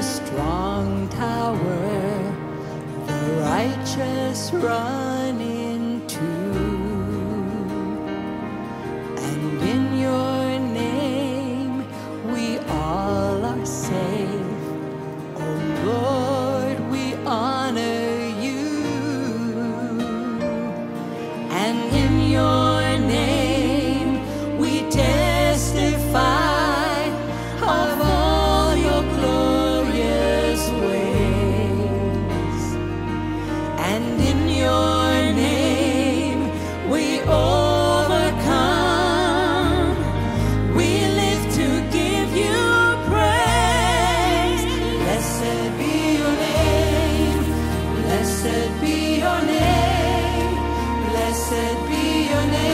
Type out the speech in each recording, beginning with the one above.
a strong tower, the righteous run into. And in your name we all are safe. Oh Lord, we honor you. And in your name we testify be your name. Blessed be your name.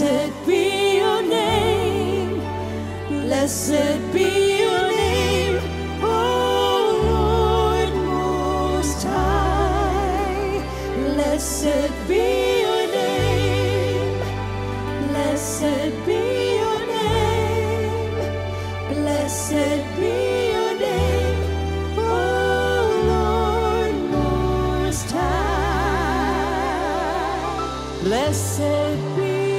Blessed be your name. Blessed be your name, O Lord Most High. Blessed be your name. Blessed be your name. Blessed be your name, O Lord Most High. Blessed be.